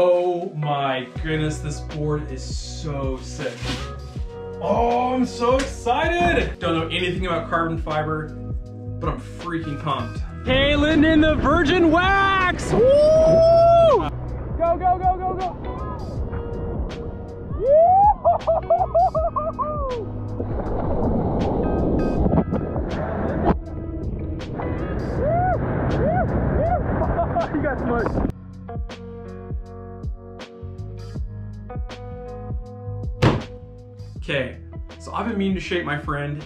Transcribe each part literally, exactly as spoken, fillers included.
Oh my goodness, this board is so sick. Oh, I'm so excited. Don't know anything about carbon fiber, but I'm freaking pumped. Hey, Lyndon, the virgin wax. Woo! Go, go, go, go, go. You got smoked. Okay, so I've been meaning to shape my friend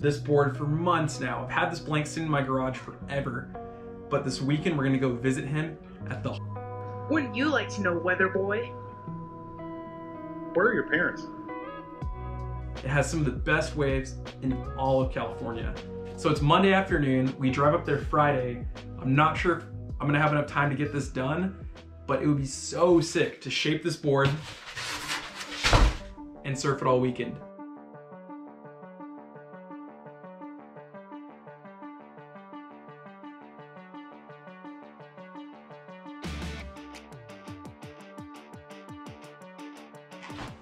this board for months now. I've had this blank sitting in my garage forever, but this weekend we're gonna go visit him at the... Wouldn't you like to know, weather boy? Where are your parents? It has some of the best waves in all of California. So it's Monday afternoon, we drive up there Friday. I'm not sure if I'm gonna have enough time to get this done, but it would be so sick to shape this board and surf it all weekend.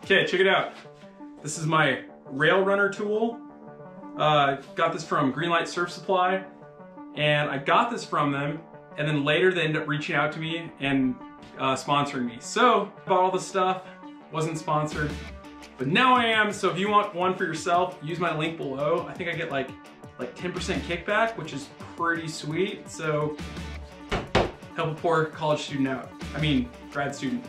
Okay, check it out. This is my rail runner tool. Uh, got this from Greenlight Surf Supply, and I got this from them, and then later they ended up reaching out to me and uh, sponsoring me. So, bought all this stuff, wasn't sponsored, but now I am. So if you want one for yourself, use my link below. I think I get like like ten percent kickback, which is pretty sweet. So help a poor college student out. I mean, grad student.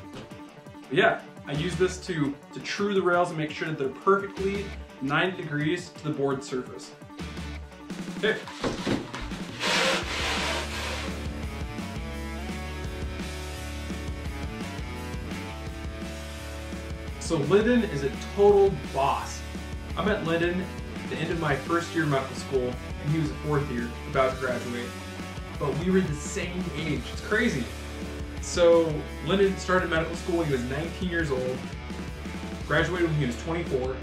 But yeah, I use this to, to true the rails and make sure that they're perfectly ninety degrees to the board surface. Okay. So Lyndon is a total boss. I met Lyndon at the end of my first year of medical school, and he was a fourth year, about to graduate. But we were the same age, it's crazy. So Lyndon started medical school when he was nineteen years old, graduated when he was twenty-four.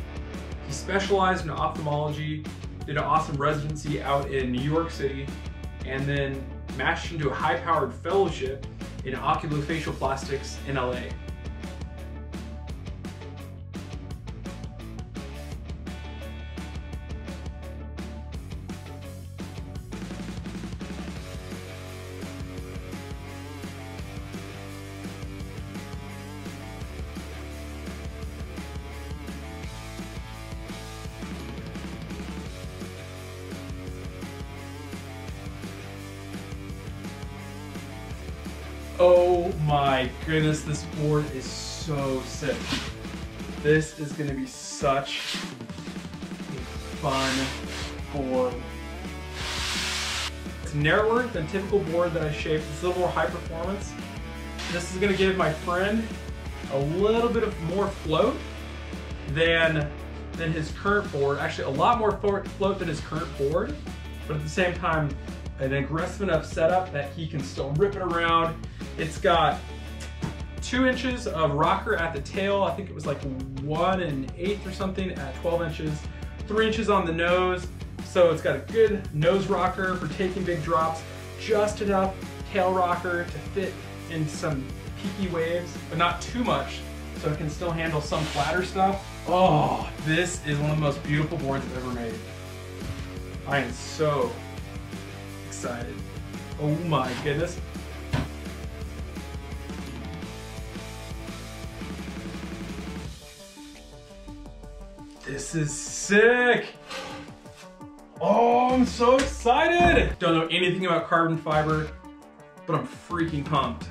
He specialized in ophthalmology, did an awesome residency out in New York City, and then matched into a high-powered fellowship in Oculofacial Plastics in L A. Oh my goodness, this board is so sick. This is gonna be such a fun board. It's narrower than typical board that I shaped. It's a little more high performance. This is gonna give my friend a little bit of more float than, than his current board. Actually, a lot more float than his current board, but at the same time, an aggressive enough setup that he can still rip it around. It's got two inches of rocker at the tail. I think it was like one and eighth or something at twelve inches, three inches on the nose. So it's got a good nose rocker for taking big drops, just enough tail rocker to fit in some peaky waves, but not too much. So it can still handle some flatter stuff. Oh, this is one of the most beautiful boards I've ever made. I am so excited. Oh my goodness. This is sick. Oh, I'm so excited. Don't know anything about carbon fiber, but I'm freaking pumped.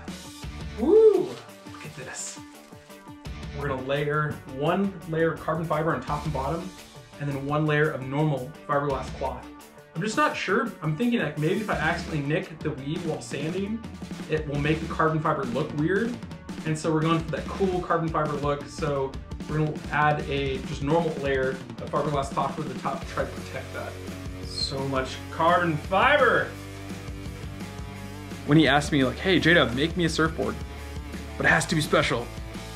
Woo, look at this. We're gonna layer one layer of carbon fiber on top and bottom, and then one layer of normal fiberglass cloth. I'm just not sure. I'm thinking like maybe if I accidentally nick the weave while sanding, it will make the carbon fiber look weird. And so we're going for that cool carbon fiber look. So we're gonna add a just normal layer of fiberglass cloth over the top to try to protect that. So much carbon fiber. When he asked me like, hey J-Dub, make me a surfboard, but it has to be special.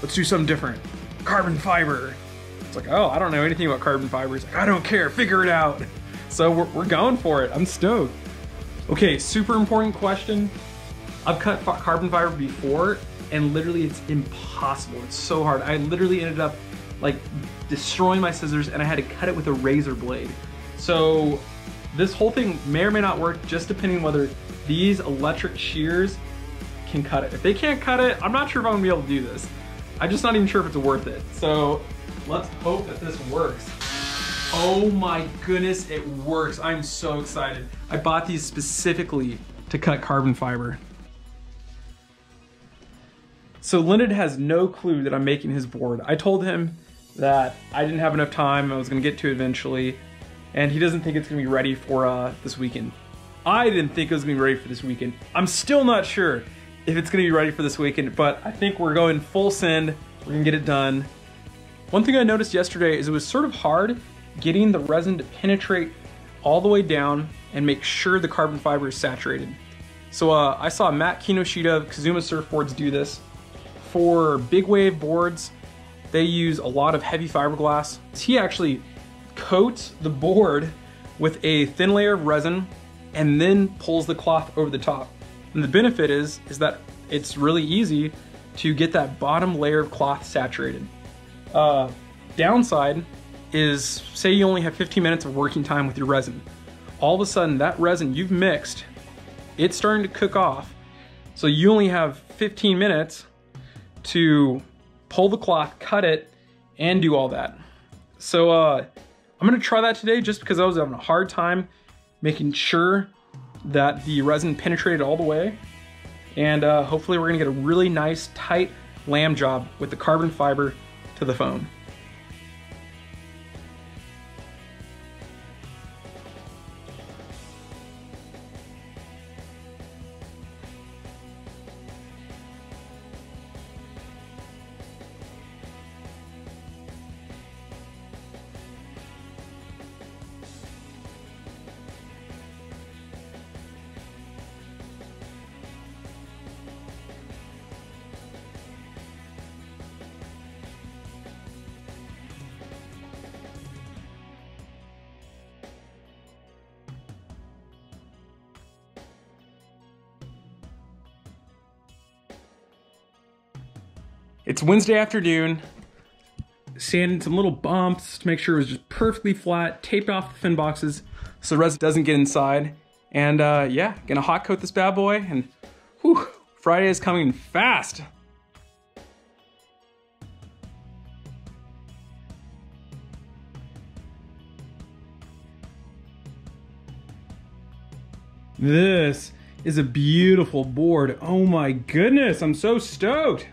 Let's do something different. Carbon fiber. It's like, oh, I don't know anything about carbon fiber. He's like, I don't care, figure it out. So we're, we're going for it, I'm stoked. Okay, super important question. I've cut carbon fiber before and literally it's impossible. It's so hard. I literally ended up like destroying my scissors, and I had to cut it with a razor blade. So this whole thing may or may not work, just depending whether these electric shears can cut it. If they can't cut it, I'm not sure if I'm gonna be able to do this. I'm just not even sure if it's worth it. So let's hope that this works. Oh my goodness, it works. I'm so excited. I bought these specifically to cut carbon fiber. So Lyndon has no clue that I'm making his board. I told him that I didn't have enough time, I was gonna get to it eventually, and he doesn't think it's gonna be ready for uh, this weekend. I didn't think it was gonna be ready for this weekend. I'm still not sure if it's gonna be ready for this weekend, but I think we're going full send, we're gonna get it done. One thing I noticed yesterday is it was sort of hard getting the resin to penetrate all the way down and make sure the carbon fiber is saturated. So uh, I saw Matt Kinoshita of Kazuma Surfboards do this. For big wave boards, they use a lot of heavy fiberglass. He actually coats the board with a thin layer of resin and then pulls the cloth over the top. And the benefit is, is that it's really easy to get that bottom layer of cloth saturated. Uh, downside is, say you only have fifteen minutes of working time with your resin. All of a sudden that resin you've mixed, it's starting to cook off. So you only have fifteen minutes to pull the cloth, cut it, and do all that. So uh, I'm gonna try that today just because I was having a hard time making sure that the resin penetrated all the way. And uh, hopefully we're gonna get a really nice tight lamb job with the carbon fiber to the foam. It's Wednesday afternoon, sanded some little bumps to make sure it was just perfectly flat, taped off the fin boxes so the resin doesn't get inside. And uh, yeah, gonna hot coat this bad boy, and whew, Friday is coming fast. This is a beautiful board. Oh my goodness, I'm so stoked.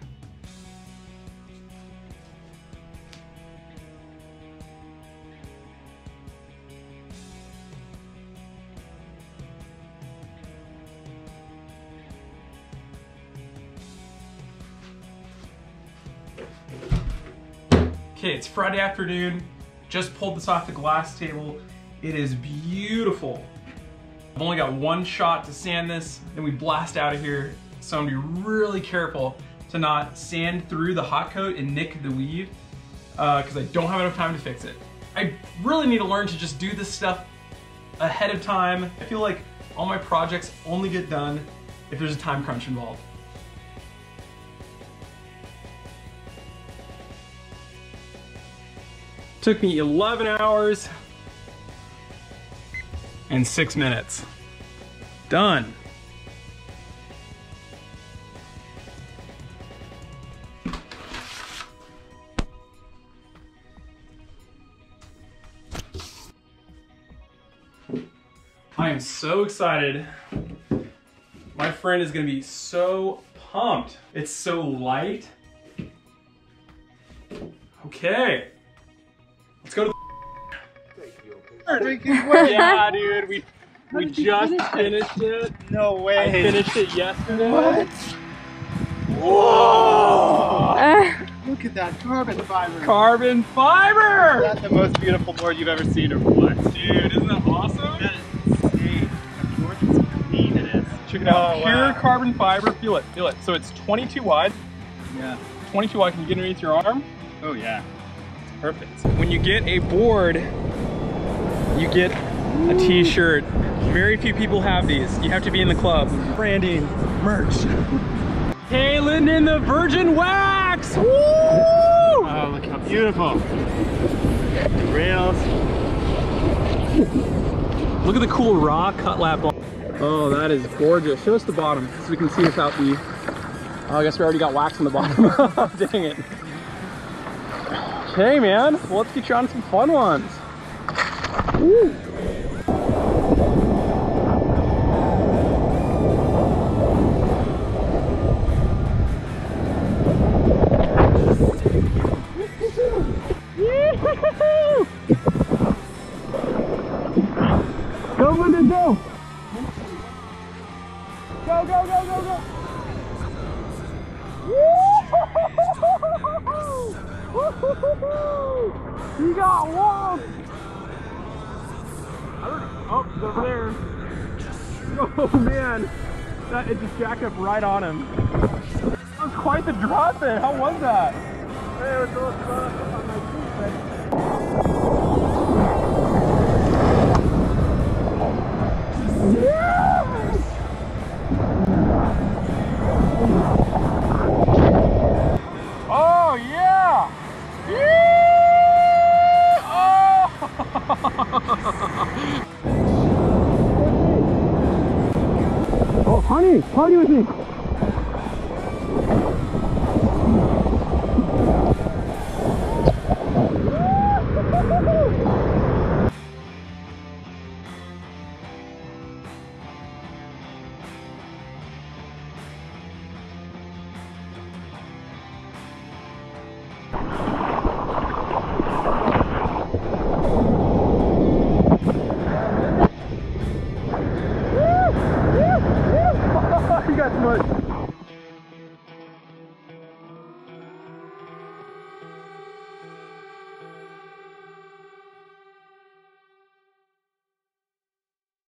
Okay, it's Friday afternoon, just pulled this off the glass table. It is beautiful. I've only got one shot to sand this, then we blast out of here. So I'm gonna be really careful to not sand through the hot coat and nick the weave, because uh, I don't have enough time to fix it. I really need to learn to just do this stuff ahead of time. I feel like all my projects only get done if there's a time crunch involved. Took me eleven hours and six minutes. Done. I am so excited. My friend is gonna be so pumped. It's so light. Okay. Let's go to the Thank you. Yeah, dude, we we just finish finished it. No way. I finished it yesterday. What? Whoa! Uh, Look at that carbon fiber. Carbon fiber! Is that the most beautiful board you've ever seen or what? Dude, isn't that awesome? That is insane. That board is clean, it is. Check it out. Oh, pure wow. Carbon fiber. Feel it, feel it. So it's twenty-two wide. Yeah. twenty-two wide, can you get underneath your arm? Oh yeah. Perfect. When you get a board, you get a t-shirt. Very few people have these. You have to be in the club. Branding, merch. Hey, Lyndon, the virgin wax! Woo! Oh, look how beautiful. The rails. Look at the cool raw cut lap. Oh, that is gorgeous. Show us the bottom so we can see without the... Oh, I guess we already got wax on the bottom. Dang it. Okay, man. Well, let's get you on some fun ones. Woo! Go, Lyndon, go! Go, go, go, go, go! Woo! You got walls! Oh, he's over there. Oh, man. That, it just jacked up right on him. That was quite the drop in. How was that? Hey, it was a little drop on my feet, but... Honey, party with me.